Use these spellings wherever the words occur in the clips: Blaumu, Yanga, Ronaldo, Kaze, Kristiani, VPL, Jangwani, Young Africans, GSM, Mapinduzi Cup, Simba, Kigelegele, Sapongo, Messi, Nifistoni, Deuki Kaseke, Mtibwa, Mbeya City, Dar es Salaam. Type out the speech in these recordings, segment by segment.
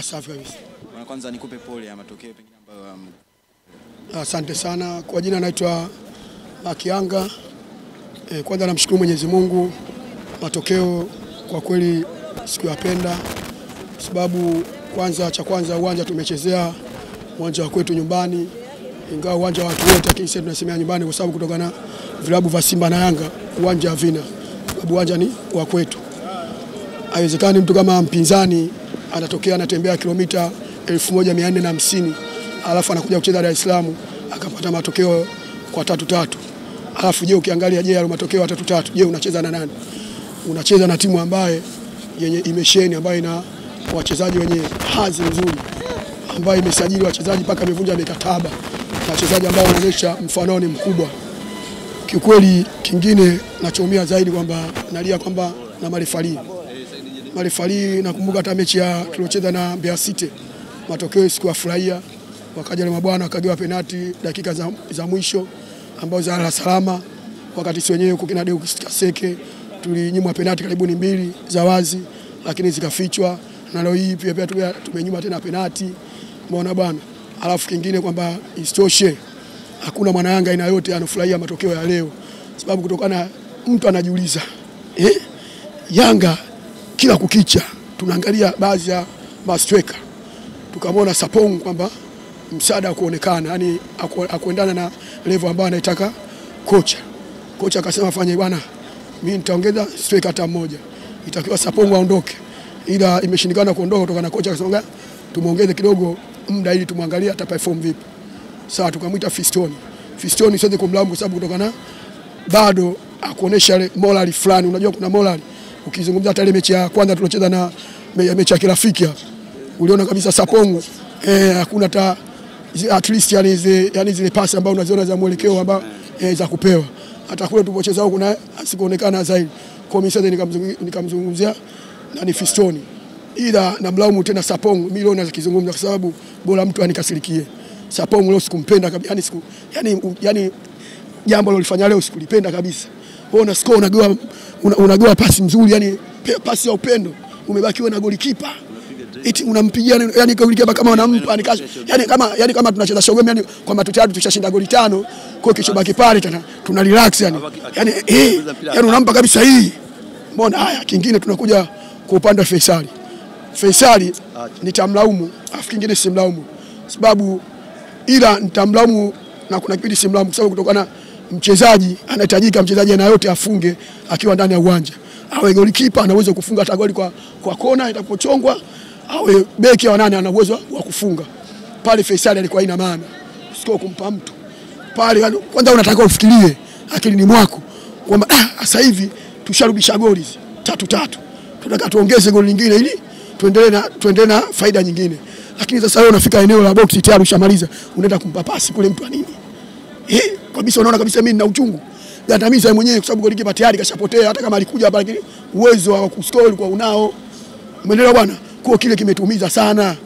Safi kabisa. Bwana, kwanza nikupe pole ya matokeo pengine ambayo asante sana. Kwa jina naitwa Yanga. Kwanza namshukuru Mwenyezi Mungu. Matokeo kwa kweli sikuyapenda. Sababu cha kwanza uwanja tumechezea uwanja wa kwetu nyumbani. Ingawa uwanja wa watu wote, lakini sisi tunasemea nyumbani kwa sababu kutoka na vilabu vya Simba na Yanga uwanja havina. Sababu uwanja ni wa kwetu. Haiwezekani mtu kama mpinzani anatokea anatembea kilomita 1450 alafu anakuja kucheza Dar es Salaam akapata matokeo kwa 3-3. Alafu je, ukiangalia je yale matokeo 3-3, je unacheza na nani? Unacheza na timu ambaye yenye imesheni, ambayo ina wachezaji wenye hadhi nzuri, ambayo imesajili wachezaji paka imevunja mikataba, wachezaji ambao wanaonyesha mfanano mkubwa. Kiukweli kingine nachoumia zaidi kwamba nalia kwamba na marefali nakumbuka hata mechi ya tuliocheza na Mbeya City matokeo sikufurahia, wakaja na mabwana wakagewa penalti dakika za mwisho ambazo za salama, wakati sisi wenyewe huko kina Deuki Kaseke tulinyimwa penalti karibu ni mbili za wazi lakini zikafichwa, na leo hii pia tumenyimwa tena penalti. Umeona bwana. Alafu kingine kwamba istoshe hakuna mwana Yanga aina yote anafurahia matokeo ya leo, sababu kutokana mtu anajiuliza Yanga kila kukicha tunaangalia baadhi ya mastreka, tukamwona Sapongo kwamba msaada kuonekana yani akuendana na level ambayo anaitaka kocha akasema fanye bwana, mimi nitaongeza streka hata mmoja, itakiwa Sapongo aondoke, ila imeshindikana kuondoka kutoka na kocha akasema tumuongeze kidogo muda ili tumwangalie hata perform vipi. Sasa tukamwita Nifistoni siweze kumlaumu kwa sababu kutoka na bado akuonesha morali fulani. Unajua kuna morali. Ukizungumza hata ile mechi ya kwanza tulocheza na mechi ya kirafiki hapa, uliona kabisa Sapongo hakuna hata at least yani zile pasi ambazo unaziona za mwelekeo ambao za kupewa, hata kule tulipocheza huko naye asikuonekana zaidi. Kwa mimi sasa nikamzungumzia na Nifistoni, ila na Blaumu tena Sapongo mimi leo nazungumza kwa sababu bora mtu anikasirikie. Sapongo leo sikumpenda kabisa, yani jambo lolifanya leo sikulipenda kabisa. Wewe una score unagoa pasi nzuri, yani pasi ya upendo, umebakiwa na golikipa eti unampigia yani golikipa kama unampa yani kama tunacheza shogemi yani kwa matatu tushashinda goli 5 kwa kisho baki pale tena tuna relax yani unampa kabisa hii. Mbona haya kingine tunakuja kwa upande wa Faisali nitamlaumu, afu kingine simlaumu sababu ila nitamlaumu na kuna kipindi simlaumu kwa sababu kutokana mchezaji anahitajika mchezaji na yote afunge akiwa ndani ya uwanja. Awe golikipa ana uwezo kufunga hata goli kwa kona itapochongwa, awe beki wa nane ana uwezo wa kufunga. Pale Faisal alikuwa ina maana. Sio kumpa mtu. Pale kwanza unataka ufikirie akili ni mwako kwamba sasa hivi tusharudisha goli 3-3. Tunataka tuongeze goli lingine ili tuendelee na faida nyingine. Lakini sasa wewe unafika eneo la box tayari ushamaliza, unaenda kumpa pasi kule mtu anini? Kabisa unaona kabisa mimi nina uchungu. Yatamiza yeye mwenyewe kwa sababu golikipa tayari kashapotea, hata kama alikuja hapa lakini uwezo wa kuscore kwa unao. Umeelewa bwana? Kwa kile kimetumiza sana.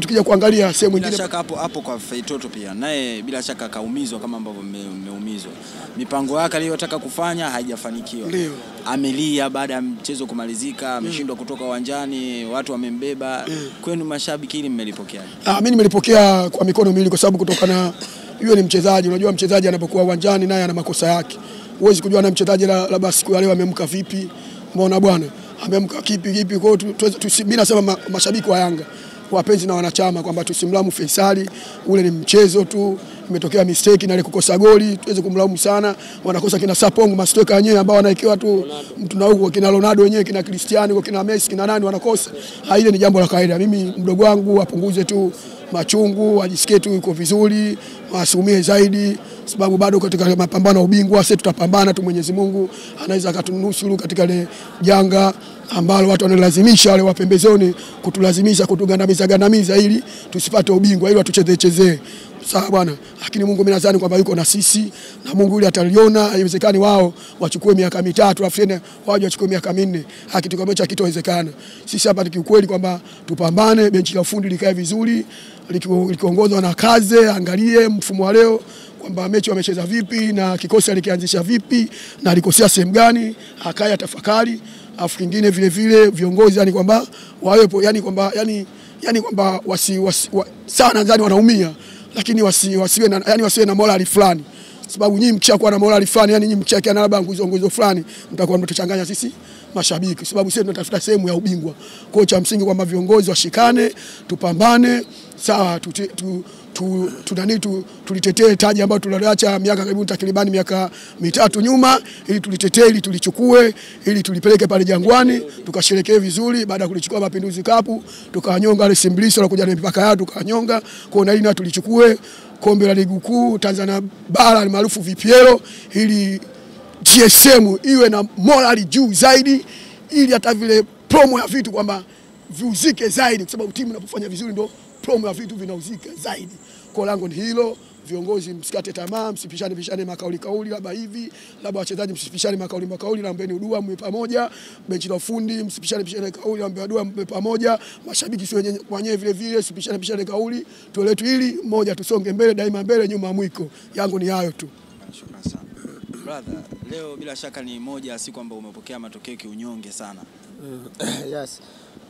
Tukija kuangalia sehemu nyingine. Bila shaka hapo kwa Faitoto pia. Naye bila shaka kaumizwa kama ambavyo mmeumizwa. Mipango yake aliyotaka kufanya haijafanikiwa. Amelia baada ya mchezo kumalizika, ameshindwa kutoka uwanjani, watu wamembeba. Kwenu mashabiki ili mmelipokeaje? Mimi nimelipokea kwa mikono miwili kwa sababu kutokana yule ni mchezaji. Unajua mchezaji anapokuwa uwanjani naye ana makosa yake. Huwezi kujua na mchezaji labda siku ya leo amemka vipi. Umeona bwana? Amemka kipi. Kwa hiyo mimi nasema mashabiki wa Yanga, wapenzi na wanachama, kwamba tusimlaumu Faisali, ule ni mchezo tu, imetokea mistake na ile kukosa goli, tuweze kumlaumu sana. Wanakosa kina Sapongo masteka wenyewe ambao wanaekewa tu mtu na huko kina Ronaldo wenyewe, kina Kristiani, kina Messi, kina nani wanakosa. Ile ni jambo la kawaida. Mimi mdogo wangu apunguze tu machungu, ajisikie tu yuko vizuri, asumie zaidi sababu bado katika mapambano ya ubingwa sisi tutapambana tu. Mwenyezi Mungu anaweza akatunusuru katika ile janga ambalo watu wanalazimisha wale wapembezoni kutulazimisha kutugandamiza ili tusipate ubingwa, ili watuchezechezee. Sawa bwana, lakini Mungu mimi nadhani kwamba yuko na sisi na Mungu yule ataliona. Haiwezekani wao wachukue miaka 3 afu tena waje wachukue miaka 4. Haki tukamecha kitowezekana. Sisi hapa tukiukweli kwamba tupambane, benchi la ufundi likae vizuri, likiongozwa na Kaze, angalie mfumo wa leo kwamba mechi wamecheza vipi na kikosi alikianzisha vipi na alikosea sehemu gani, akaya tafakari. Afu kingine vile vile viongozi yani kwamba wawepo yani kwamba yani yani kwamba sawa nadhani wanaumia lakini wasiwe na morali fulani, sababu nyinyi mkisha kuwa na morali fulani, yani nyinyi mkisha na labda nguzo fulani, mtakuwa mtachanganya sisi mashabiki, sababu sisi tunatafuta sehemu ya ubingwa. Kwa cha msingi kwamba viongozi washikane, tupambane, sawa, tulitetee taji ambao tuliacha miaka karibu takribani miaka mitatu nyuma, ili tulitetee, ili tulichukue, ili tulipeleke pale Jangwani tukasherekee vizuri. Baada ya kulichukua Mapinduzi Cup tukawanyonga wale Simbilisi walokuja na mipaka yao, tukawanyonga. Kwa hiyo na tulichukue kombe la ligi kuu Tanzania bara maarufu VPL, ili GSM iwe na morali juu zaidi, ili hata vile promo ya vitu kwamba viuzike zaidi, kwa sababu timu inapofanya vizuri ndo promo ya vitu vinauzika zaidi. Kwa lango ni hilo, viongozi msikate tamaa, msipishane makauli labda hivi, labda wachezaji msipishane makauli, naombeni udua mwe pamoja, benchi la ufundi msipishane kauli, naombeni udua mwe pamoja, mashabiki sio wenyewe vile vile, msipishane kauli, tueletu hili moja, tusonge mbele daima, mbele nyuma mwiko. Yangu ni hayo tu. Shukrani sana. Brother, leo bila shaka ni moja si kwamba umepokea matokeo kiunyonge sana. Yes.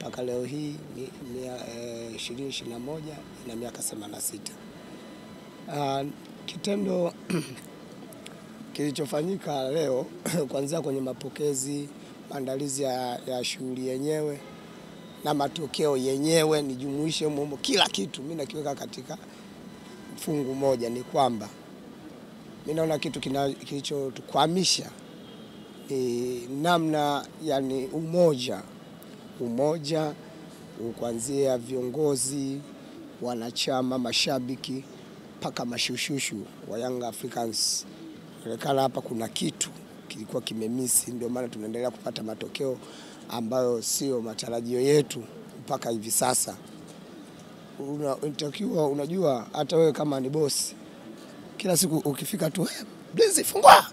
mpaka leo hii 2021 na miaka 86. Kitendo kilichofanyika leo kuanzia kwenye mapokezi, maandalizi ya shughuli yenyewe na matokeo yenyewe, ni jumuishe mumo kila kitu mimi nakiweka katika fungu moja. Ni kwamba mimi naona kitu kilichotukwamisha namna, yani umoja kuanzia viongozi, wanachama, mashabiki mpaka mashushushu wa Young Africans. Lekala hapa kuna kitu kilikuwa kimemisi, ndio maana tunaendelea kupata matokeo ambayo sio matarajio yetu mpaka hivi sasa. Unatakiwa unajua hata wewe kama ni boss kila siku ukifika tu mlinzi fungua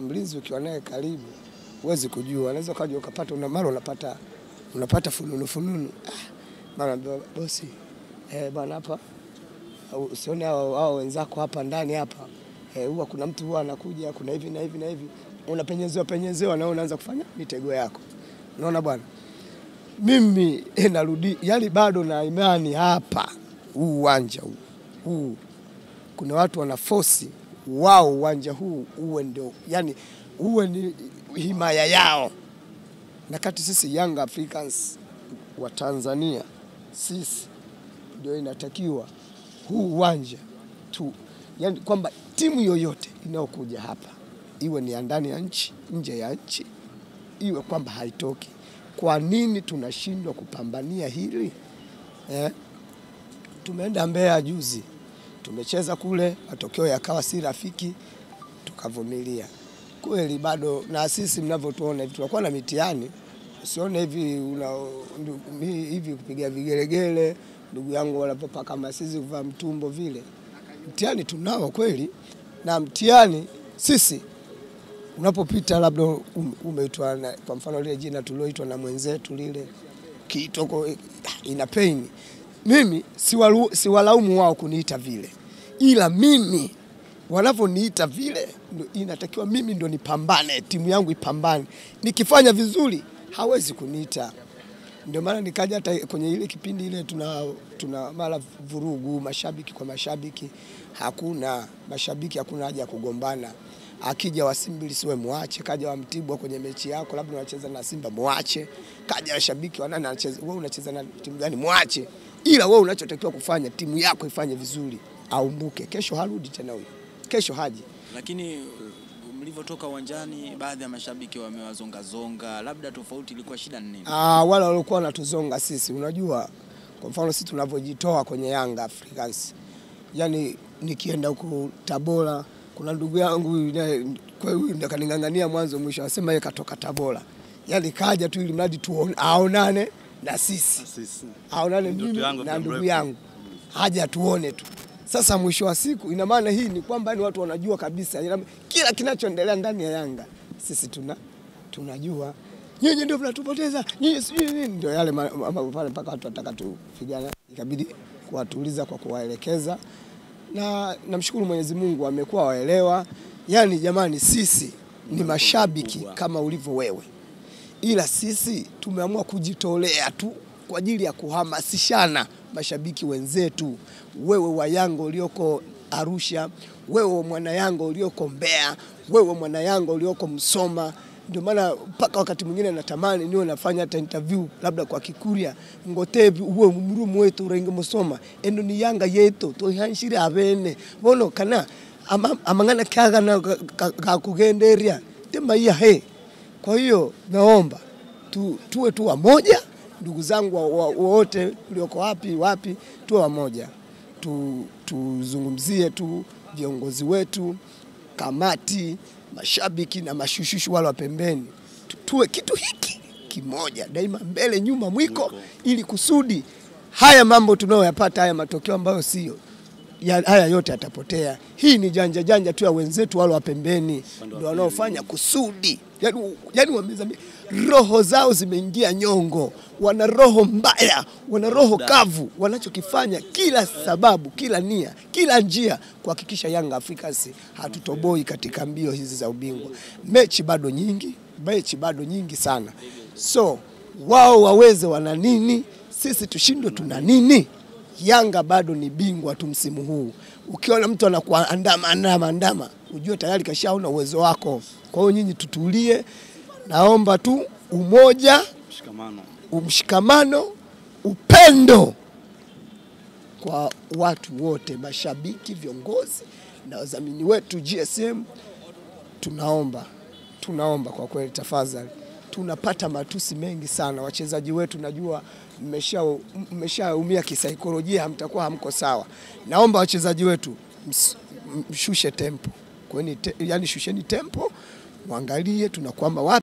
mlinzi ukiwa naye karibu uweze kujua, unaweza kaja ukapata unapata fununu mara ndio bosi bwana hapa usione hao wenzako hapa ndani hapa huwa kuna mtu huwa anakuja kuna hivi na hivi na hivi, unapenyezewa na unaanza kufanya mitego yako. Unaona bwana, mimi narudi yali bado na imani hapa huu uwanja huu kuna watu wana force wao uwanja huu uwe ndio yani uwe ni himaya yao, na kati sisi Young Africans wa Tanzania sisi ndio inatakiwa huu uwanja tu, yani kwamba timu yoyote inayokuja hapa iwe ni ndani ya nchi nje ya nchi iwe kwamba haitoki. Kwa nini tunashindwa kupambania hili? Tumeenda Mbeya juzi, tumecheza kule, matokeo yakawa si rafiki, tukavumilia. Kweli bado na sisi mnavyotuona hivi tunakuwa na mitihani. Usione hivi kupiga vigelegele ndugu yangu wanapopa kama sisi kuvaa mtumbo vile. Mtihani tunao kweli, na mtihani sisi unapopita labda umeitwa kwa mfano lile jina tulioitwa na mwenzetu lile kitoko ina pain. Mimi siwalaumu wao kuniita vile, ila mimi wanavoniita vile inatakiwa mimi ndio nipambane, timu yangu ipambane. Nikifanya vizuri hawezi kuniita. Ndio maana nikaja hata kwenye ile kipindi ile tuna mara vurugu mashabiki kwa mashabiki, hakuna mashabiki, hakuna haja kugombana. Akija wa Simbilisi wewe muache, kaja wa Mtibwa kwenye mechi yako labda unacheza na Simba muache, kaja washabiki wa nani anacheza wewe unacheza na timu gani muache, ila wewe unachotakiwa kufanya timu yako ifanye vizuri, aumbuke. Kesho harudi tena huyo, kesho haji. Lakini mlivyotoka uwanjani baadhi ya mashabiki wamewazonga, labda tofauti ilikuwa shida nini? Wala walikuwa wanatuzonga sisi. Unajua kwa mfano sisi tunavyojitoa kwenye Young Africans, yani nikienda huko Tabora kuna ndugu yangu kwa huyu ndo kaningangania mwanzo mwisho, anasema yeye katoka Tabora, yani kaja tu ili mradi aonane na sisi aonane mimi na ndugu yangu, haja tuone tu. Sasa mwisho wa siku ina maana hii ni kwamba ni watu wanajua kabisa kila kinachoendelea ndani ya Yanga. Sisi tunajua. Nyinyi ndio mnatupoteza. Nyinyi sijui nini. Ndio yale mambo pale mpaka watu wataka tupigana. Ikabidi kuwatuliza kwa kuwaelekeza. Na namshukuru Mwenyezi Mungu amekuwa waelewa. Yaani jamani sisi ni mashabiki kama ulivyo wewe. Ila sisi tumeamua kujitolea tu kwa ajili ya kuhamasishana mashabiki wenzetu. Wewe wa Yanga ulioko Arusha, wewe mwana Yanga ulioko Mbeya, wewe mwana Yanga ulioko Msoma. Ndio maana mpaka wakati mwingine natamani niwe nafanya hata interview labda kwa Kikuria, Ngotevi, uwe mrumu wetu urenge Msoma, endo ni Yanga yetu, toihanshira abene. Bono kana amangana kaga na kakugenderia, tema ya he. Kwa hiyo naomba tuwe tu wamoja. Ndugu zangu wote ulioko wapi tuwe wamoja. Tuzungumzie tu viongozi wetu, kamati, mashabiki na mashushushu wale wa pembeni. Tuwe kitu hiki kimoja daima, mbele nyuma mwiko, ili kusudi haya mambo tunayoyapata, haya matokeo ambayo sio haya yote yatapotea. Hii ni janja tu ya wenzetu wale wa pembeni ndio wanaofanya kusudi. Yaani wamezamia, roho zao zimeingia nyongo, wana roho mbaya, wana roho kavu. Wanachokifanya kila sababu, kila nia, kila njia kuhakikisha Young Africans hatutoboi katika mbio hizi za ubingwa. Mechi bado nyingi sana. So wao waweze wana nini, sisi tushindwe tuna nini? Yanga bado ni bingwa tu msimu huu. Ukiona mtu anakuandama ujue tayari kashaona uwezo wako. Kwa hiyo nyinyi tutulie. Naomba tu umoja, mshikamano, upendo kwa watu wote, mashabiki, viongozi na wadhamini wetu GSM. Tunaomba kwa kweli tafadhali. Tunapata matusi mengi sana. Wachezaji wetu najua mmeshaumia kisaikolojia, hamtakuwa hamko sawa. Naomba wachezaji wetu mshushe tempo. Yaani shusheni tempo, muangalie tunakwama wapi.